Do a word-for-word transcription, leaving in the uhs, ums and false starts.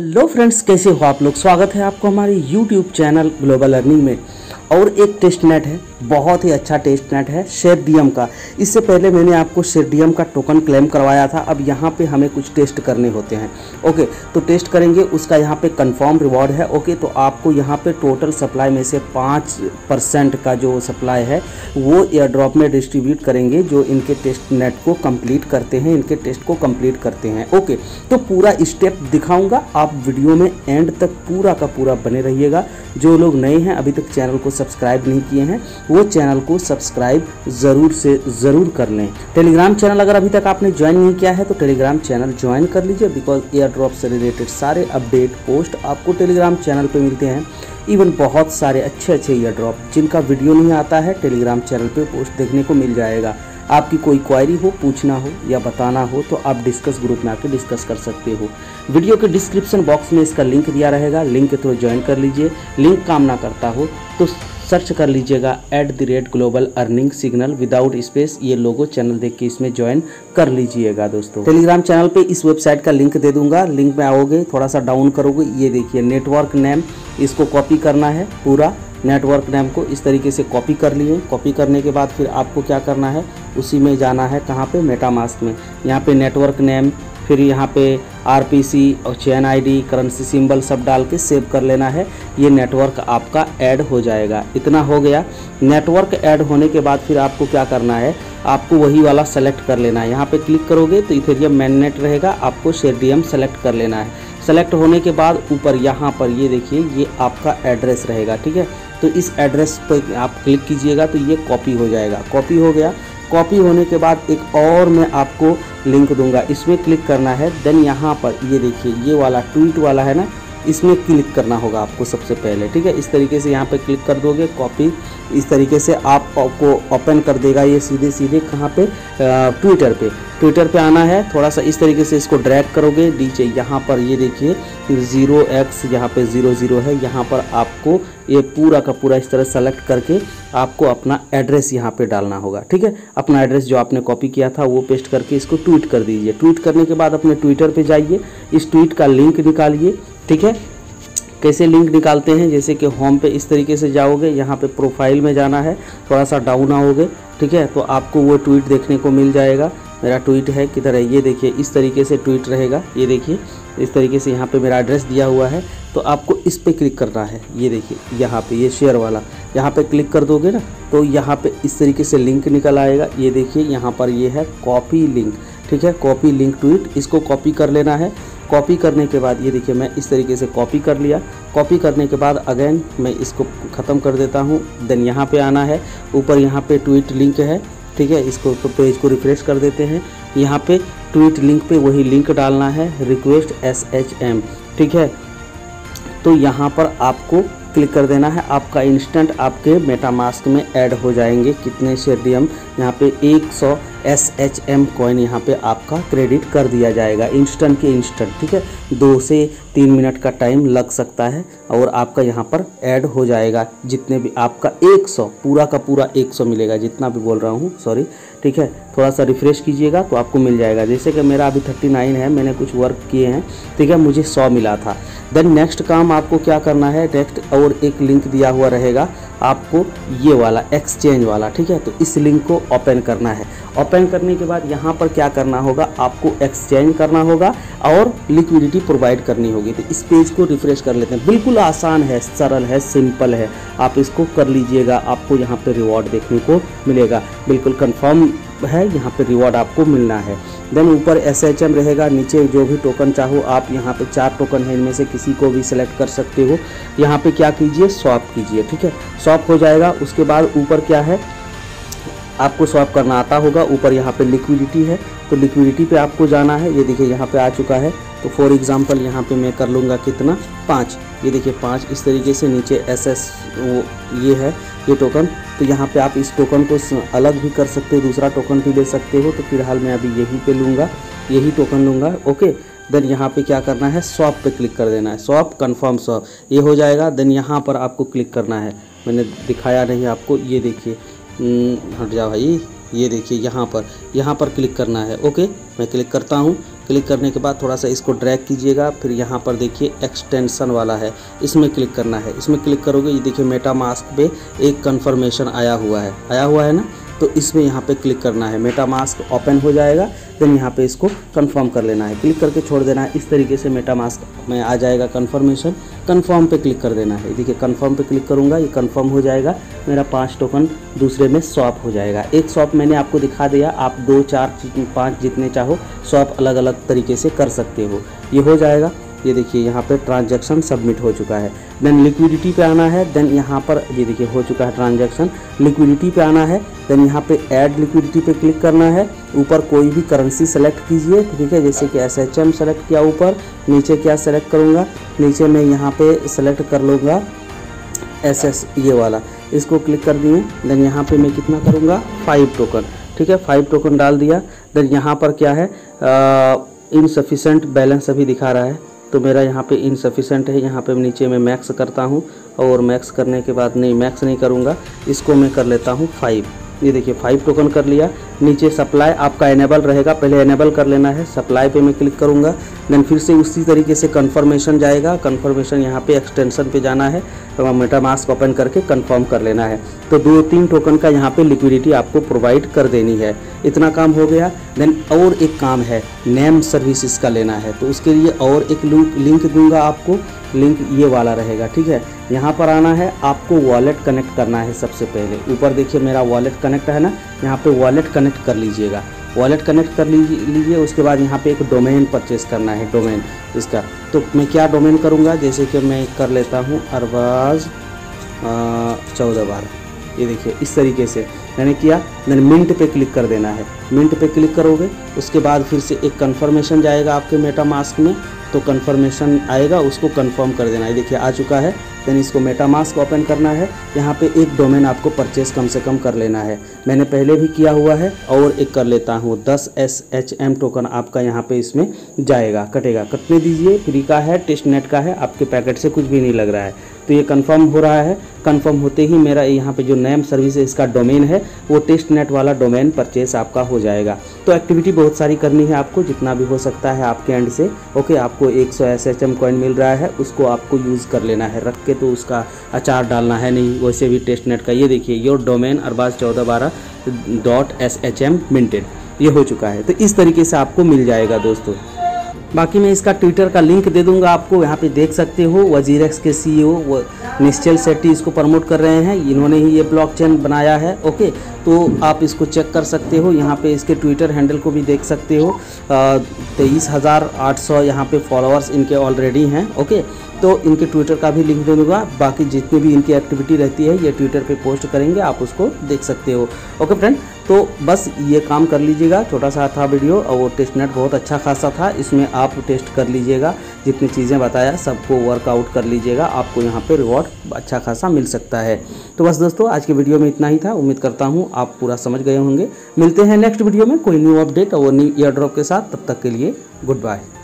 Hello friends, कैसे हो आप लोग। स्वागत है आपको हमारे यूट्यूब चैनल ग्लोबल अर्निंग में। और एक टेस्ट नेट है, बहुत ही अच्छा टेस्ट नेट है शार्डियम का। इससे पहले मैंने आपको शार्डियम का टोकन क्लेम करवाया था। अब यहाँ पे हमें कुछ टेस्ट करने होते हैं। ओके, तो टेस्ट करेंगे उसका। यहाँ पे कंफर्म रिवॉर्ड है। ओके, तो आपको यहाँ पे टोटल सप्लाई में से पाँच परसेंट का जो सप्लाई है वो एयर ड्रॉप में डिस्ट्रीब्यूट करेंगे, जो इनके टेस्ट नेट को कम्प्लीट करते हैं, इनके टेस्ट को कम्प्लीट करते हैं। ओके, तो पूरा स्टेप दिखाऊँगा, आप वीडियो में एंड तक पूरा का पूरा बने रहिएगा। जो लोग नए हैं, अभी तक चैनल को सब्सक्राइब नहीं किए हैं, वो चैनल को सब्सक्राइब ज़रूर से ज़रूर कर लें। टेलीग्राम चैनल अगर अभी तक आपने ज्वाइन नहीं किया है तो टेलीग्राम चैनल ज्वाइन कर लीजिए, बिकॉज एयर ड्रॉप से रिलेटेड सारे अपडेट पोस्ट आपको टेलीग्राम चैनल पे मिलते हैं। इवन बहुत सारे अच्छे अच्छे एयर ड्रॉप जिनका वीडियो नहीं आता है, टेलीग्राम चैनल पे पोस्ट देखने को मिल जाएगा। आपकी कोई क्वायरी हो, पूछना हो या बताना हो तो आप डिस्कस ग्रुप में आके डिस्कस कर सकते हो। वीडियो के डिस्क्रिप्शन बॉक्स में इसका लिंक दिया रहेगा, लिंक के थ्रू ज्वाइन कर लीजिए। लिंक काम ना करता हो तो सर्च कर लीजिएगा at the rate global earning signal without space, ये लोगो चैनल देख के इसमें ज्वाइन कर लीजिएगा। दोस्तों, टेलीग्राम चैनल पे इस वेबसाइट का लिंक दे दूंगा। लिंक में आओगे, थोड़ा सा डाउन करोगे, ये देखिए नेटवर्क नेम, इसको कॉपी करना है। पूरा नेटवर्क नेम को इस तरीके से कॉपी कर लिए। कॉपी करने के बाद फिर आपको क्या करना है, उसी में जाना है। कहाँ पे? मेटामास्क में। यहाँ पे नेटवर्क नेम, फिर यहाँ पे आरपीसी और चैन आईडी, करेंसी सिंबल सब डाल के सेव कर लेना है। ये नेटवर्क आपका ऐड हो जाएगा। इतना हो गया। नेटवर्क ऐड होने के बाद फिर आपको क्या करना है, आपको वही वाला सेलेक्ट कर लेना है। यहाँ पे क्लिक करोगे तो इथेरियम मैननेट रहेगा, आपको शार्डियम सेलेक्ट कर लेना है। सेलेक्ट होने के बाद ऊपर यहाँ पर ये देखिए, ये आपका एड्रेस रहेगा, ठीक है। तो इस एड्रेस पर आप क्लिक कीजिएगा तो ये कॉपी हो जाएगा। कॉपी हो गया। कॉपी होने के बाद एक और मैं आपको लिंक दूंगा, इसमें क्लिक करना है। देन यहाँ पर ये देखिए, ये वाला ट्वीट वाला है ना, इसमें क्लिक करना होगा आपको सबसे पहले, ठीक है। इस तरीके से यहाँ पे क्लिक कर दोगे, कॉपी इस तरीके से आपको ओपन कर देगा ये सीधे सीधे। कहाँ पे? ट्विटर पे। ट्विटर पे आना है, थोड़ा सा इस तरीके से इसको ड्रैग करोगे नीचे। यहाँ पर ये देखिए ज़ीरो एक्स, यहाँ पर ज़ीरो ज़ीरो है। यहाँ पर आपको ये पूरा का पूरा इस तरह सेलेक्ट करके आपको अपना एड्रेस यहाँ पे डालना होगा, ठीक है। अपना एड्रेस जो आपने कॉपी किया था वो पेस्ट करके इसको ट्वीट कर दीजिए। ट्वीट करने के बाद अपने ट्विटर पे जाइए, इस ट्वीट का लिंक निकालिए, ठीक है। कैसे लिंक निकालते हैं, जैसे कि होम पे इस तरीके से जाओगे, यहाँ पे प्रोफाइल में जाना है, थोड़ा सा डाउन आओगे, ठीक है। तो आपको वो ट्वीट देखने को मिल जाएगा। मेरा ट्वीट है, किधर है, ये देखिए इस तरीके से ट्वीट रहेगा। ये देखिए इस तरीके से यहाँ पे मेरा एड्रेस दिया हुआ है, तो आपको इस पे क्लिक करना है। ये देखिए यहाँ पे ये शेयर वाला, यहाँ पे क्लिक कर दोगे ना तो यहाँ पे इस तरीके से लिंक निकल आएगा। ये देखिए यहाँ पर ये है कॉपी लिंक, ठीक है, कॉपी लिंक ट्वीट। इसको कॉपी कर लेना है। कॉपी करने के बाद ये देखिए मैं इस तरीके से कॉपी कर लिया। कॉपी करने के बाद अगेन मैं इसको ख़त्म कर देता हूँ। देन यहाँ पे आना है, ऊपर यहाँ पे ट्वीट लिंक है, ठीक है। इसको तो पेज को रिफ्रेश कर देते हैं। यहाँ पे ट्वीट लिंक पे वही लिंक डालना है, रिक्वेस्ट एस एच एम, ठीक है। तो यहाँ पर आपको क्लिक कर देना है। आपका इंस्टेंट आपके मेटामास्क में ऐड हो जाएंगे। कितने शार्डियम? यहाँ पे एक सौ एस एच एम कॉइन यहाँ पे आपका क्रेडिट कर दिया जाएगा इंस्टेंट के इंस्टेंट, ठीक है। दो से तीन मिनट का टाइम लग सकता है और आपका यहाँ पर ऐड हो जाएगा। जितने भी आपका एक सौ, पूरा का पूरा एक सौ मिलेगा, जितना भी बोल रहा हूँ, सॉरी, ठीक है। थोड़ा सा रिफ्रेश कीजिएगा तो आपको मिल जाएगा। जैसे कि मेरा अभी उनतालीस है, मैंने कुछ वर्क किए हैं, ठीक है, मुझे सौ मिला था। देन नेक्स्ट काम आपको क्या करना है, नेक्स्ट और एक लिंक दिया हुआ रहेगा आपको, ये वाला एक्सचेंज वाला, ठीक है। तो इस लिंक को ओपन करना है। ओपन करने के बाद यहाँ पर क्या करना होगा, आपको एक्सचेंज करना होगा और लिक्विडिटी प्रोवाइड करनी होगी। तो इस पेज को रिफ्रेश कर लेते हैं। बिल्कुल आसान है, सरल है, सिंपल है। आप इसको कर लीजिएगा, आपको यहाँ पे रिवॉर्ड देखने को मिलेगा। बिल्कुल कंफर्म है, यहाँ पे रिवॉर्ड आपको मिलना है। देन ऊपर एस एच एम रहेगा, नीचे जो भी टोकन चाहो आप, यहाँ पे चार टोकन है, इनमें से किसी को भी सिलेक्ट कर सकते हो। यहाँ पे क्या कीजिए, स्वैप कीजिए, ठीक है। स्वैप हो जाएगा। उसके बाद ऊपर क्या है, आपको स्वैप करना आता होगा। ऊपर यहाँ पे लिक्विडिटी है, तो लिक्विडिटी पे आपको जाना है। ये देखिए यहाँ पे आ चुका है। तो फॉर एग्जांपल यहाँ पे मैं कर लूँगा कितना, पाँच, ये देखिए पाँच। इस तरीके से नीचे एस एस वो ये है, ये टोकन। तो यहाँ पे आप इस टोकन को अलग भी कर सकते हो, दूसरा टोकन भी ले सकते हो। तो फिलहाल मैं अभी यही पे लूँगा, यही टोकन लूँगा, ओके। देन यहाँ पे क्या करना है, स्वैप पे क्लिक कर देना है। स्वैप कंफर्म स्वैप ये हो जाएगा। देन यहाँ पर आपको क्लिक करना है, मैंने दिखाया नहीं आपको, ये देखिए हट जाओ भाई, ये देखिए यहाँ पर, यहाँ पर क्लिक करना है। ओके, मैं क्लिक करता हूँ। क्लिक करने के बाद थोड़ा सा इसको ड्रैग कीजिएगा, फिर यहाँ पर देखिए एक्सटेंशन वाला है, इसमें क्लिक करना है। इसमें क्लिक करोगे, ये देखिए मेटा मास्क पे एक कन्फर्मेशन आया हुआ है, आया हुआ है ना, तो इसमें यहाँ पे क्लिक करना है। मेटा मास्क ओपन हो जाएगा, देन यहाँ पे इसको कंफर्म कर लेना है, क्लिक करके छोड़ देना है। इस तरीके से मेटा मास्क में आ जाएगा कन्फर्मेशन, कंफर्म पे क्लिक कर देना है। देखिए कंफर्म पे क्लिक करूँगा, ये कंफर्म हो जाएगा, मेरा पांच टोकन दूसरे में स्वैप हो जाएगा। एक स्वैप मैंने आपको दिखा दिया, आप दो चार पाँच जितने चाहो स्वैप अलग अलग तरीके से कर सकते हो। ये हो जाएगा, ये देखिए यहाँ पर ट्रांजैक्शन सबमिट हो चुका है। देन लिक्विडिटी पे आना है, देन यहाँ पर ये देखिए हो चुका है ट्रांजैक्शन। लिक्विडिटी पे आना है, देन यहाँ पे ऐड लिक्विडिटी पे क्लिक करना है। ऊपर कोई भी करेंसी सेलेक्ट कीजिए, ठीक है, जैसे कि एस एच एम सेलेक्ट किया। ऊपर नीचे क्या सेलेक्ट करूँगा, नीचे मैं यहाँ पे सेलेक्ट कर लूँगा एस एस ये वाला, इसको क्लिक कर दिए। देन यहाँ पर मैं कितना करूँगा, फाइव टोकन, ठीक है, फाइव टोकन डाल दिया। देन यहाँ पर क्या है, इनसफिशेंट बैलेंस अभी दिखा रहा है, तो मेरा यहाँ पे इनसफिशेंट है। यहाँ पे नीचे मैं मैक्स करता हूँ, और मैक्स करने के बाद नहीं, मैक्स नहीं करूँगा, इसको मैं कर लेता हूँ फाइव। ये देखिए फाइव टोकन कर लिया। नीचे सप्लाई आपका एनेबल रहेगा, पहले एनेबल कर लेना है। सप्लाई पे मैं क्लिक करूँगा, देन फिर से उसी तरीके से कन्फर्मेशन जाएगा। कन्फर्मेशन यहाँ पे एक्सटेंशन पे जाना है, तो मेटा मास्क ओपन करके कन्फर्म कर लेना है। तो दो तीन टोकन का यहाँ पे लिक्विडिटी आपको प्रोवाइड कर देनी है। इतना काम हो गया। देन और एक काम है, नेम सर्विसेज का लेना है, तो उसके लिए और एक लिंक दूंगा आपको, लिंक ये वाला रहेगा, ठीक है। यहाँ पर आना है, आपको वॉलेट कनेक्ट करना है सबसे पहले। ऊपर देखिए मेरा वॉलेट कनेक्ट है ना, यहाँ पे वॉलेट कनेक्ट कर लीजिएगा। वॉलेट कनेक्ट कर लीजिए, उसके बाद यहाँ पे एक डोमेन परचेस करना है, डोमेन इसका। तो मैं क्या डोमेन करूँगा, जैसे कि मैं कर लेता हूँ अरबाज चौदह बार, ये देखिए इस तरीके से मैंने किया। मैंने मिंट पे क्लिक कर देना है। मिंट पे क्लिक करोगे, उसके बाद फिर से एक कन्फर्मेशन जाएगा आपके मेटा मास्क में, तो कन्फर्मेशन आएगा, उसको कंफर्म कर देना है। देखिए आ चुका है। देन इसको मेटा मास्क ओपन करना है। यहाँ पे एक डोमेन आपको परचेस कम से कम कर लेना है, मैंने पहले भी किया हुआ है। और एक कर लेता हूँ दस एस एच एम टोकन आपका यहाँ पे इसमें जाएगा, कटेगा। कटने दीजिए, फ्री का है, टेस्ट नेट का है, आपके पैकेट से कुछ भी नहीं लग रहा है। तो ये कंफर्म हो रहा है। कंफर्म होते ही मेरा यहाँ पे जो नेम सर्विस है, इसका डोमेन है, वो टेस्ट नेट वाला डोमेन परचेस आपका हो जाएगा। तो एक्टिविटी बहुत सारी करनी है आपको, जितना भी हो सकता है आपके एंड से। ओके, आपको एक सौ एस एच एम कॉइन मिल रहा है, उसको आपको यूज़ कर लेना है, रख के तो उसका अचार डालना है नहीं। वैसे भी टेस्ट नेट का ये देखिए योर डोमेन अरबाज चौदह बारह dot S H M minted, ये हो चुका है। तो इस तरीके से आपको मिल जाएगा दोस्तों। बाकी मैं इसका ट्विटर का लिंक दे दूंगा आपको, यहाँ पे देख सकते हो। वजीरेक्स के सीईओ निश्चल शेट्टी इसको प्रमोट कर रहे हैं, इन्होंने ही ये ब्लॉकचेन बनाया है। ओके, तो आप इसको चेक कर सकते हो, यहाँ पे इसके ट्विटर हैंडल को भी देख सकते हो। तेईस हज़ार आठ सौ यहाँ पे फॉलोअर्स इनके ऑलरेडी हैं। ओके, तो इनके ट्विटर का भी लिंक दे दूँगा। बाकी जितनी भी इनकी एक्टिविटी रहती है, ये ट्विटर पे पोस्ट करेंगे, आप उसको देख सकते हो। ओके फ्रेंड, तो बस ये काम कर लीजिएगा। छोटा सा था वीडियो, और वो टेस्ट नेट बहुत अच्छा खासा था। इसमें आप टेस्ट कर लीजिएगा, जितनी चीज़ें बताया सबको वर्कआउट कर लीजिएगा, आपको यहाँ पे रिवॉर्ड अच्छा खासा मिल सकता है। तो बस दोस्तों, आज के वीडियो में इतना ही था। उम्मीद करता हूँ आप पूरा समझ गए होंगे। मिलते हैं नेक्स्ट वीडियो में कोई न्यू अपडेट और न्यू ईयर ड्रॉप के साथ। तब तक के लिए गुड बाय।